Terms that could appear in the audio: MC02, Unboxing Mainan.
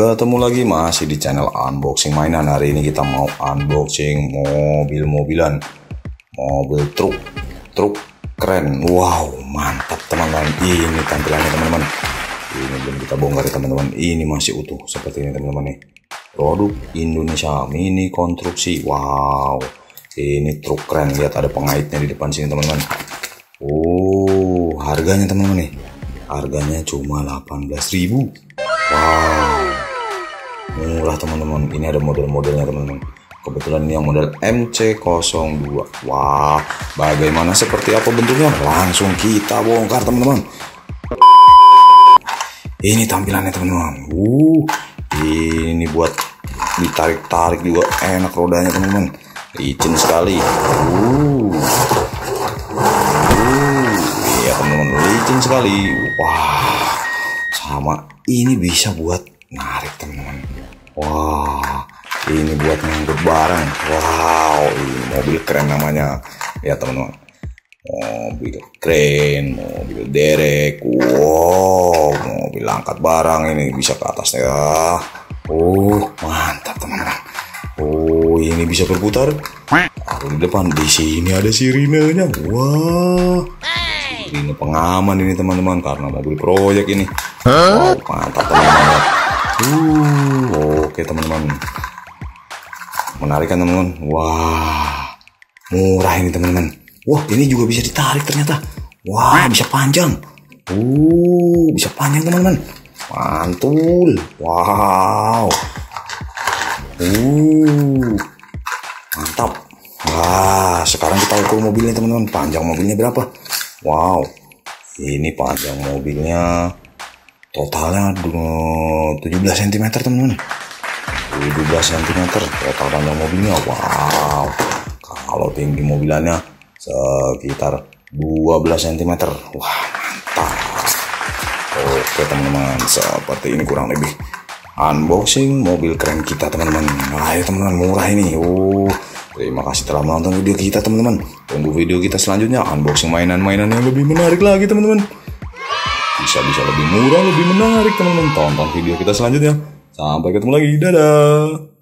Ketemu lagi masih di channel Unboxing Mainan. Hari ini kita mau unboxing mobil-mobilan, mobil truk keren. Wow, mantap teman-teman, ini tampilannya teman-teman. Ini belum kita bongkar ya teman-teman, ini masih utuh seperti ini teman-teman nih. Produk Indonesia mini konstruksi. Wow, ini truk keren, lihat ada pengaitnya di depan sini teman-teman. Oh, harganya teman-teman nih, harganya cuma 18.000. Wow, murah teman-teman. Ini ada model-modelnya teman-teman. Kebetulan ini yang model MC02. Wah, bagaimana, seperti apa bentuknya, langsung kita bongkar teman-teman. Ini tampilannya teman-teman. Ini buat ditarik-tarik juga enak rodanya teman-teman. Licin sekali. Iya teman-teman, licin sekali. Wah, sama ini bisa buat narik teman-teman. Wah, ini buat ngangkut barang. Wow, ini mobil keren namanya. Lihat teman-teman, mobil keren, mobil derek. Wow, mobil angkat barang ini bisa ke atasnya. Oh, mantap teman-teman. Oh, ini bisa berputar. Di depan di sini ada sirinenya. Wah, sirine pengaman ini teman-teman, karena mobil proyek ini. Wow, mantap teman-teman. Oke teman-teman, menarik kan teman-teman. Wah, murah ini teman-teman. Wah, ini juga bisa ditarik ternyata. Wah, bisa panjang. Bisa panjang teman-teman, mantul. Wow, mantap. Wah, sekarang kita ukur mobilnya teman-teman, panjang mobilnya berapa. Wow, ini panjang mobilnya totalnya 17 cm teman-teman. 17 cm total panjang mobilnya. Wow, kalau tinggi mobilannya sekitar 12 cm. Wah, mantap. Oke teman-teman, seperti ini kurang lebih unboxing mobil keren kita teman-teman. Ayo teman-teman, murah ini. Terima kasih telah menonton video kita teman-teman. Tunggu video kita selanjutnya, unboxing mainan-mainan yang lebih menarik lagi teman-teman. Bisa lebih murah, lebih menarik teman-teman. Tonton video kita selanjutnya. Sampai ketemu lagi. Dadah.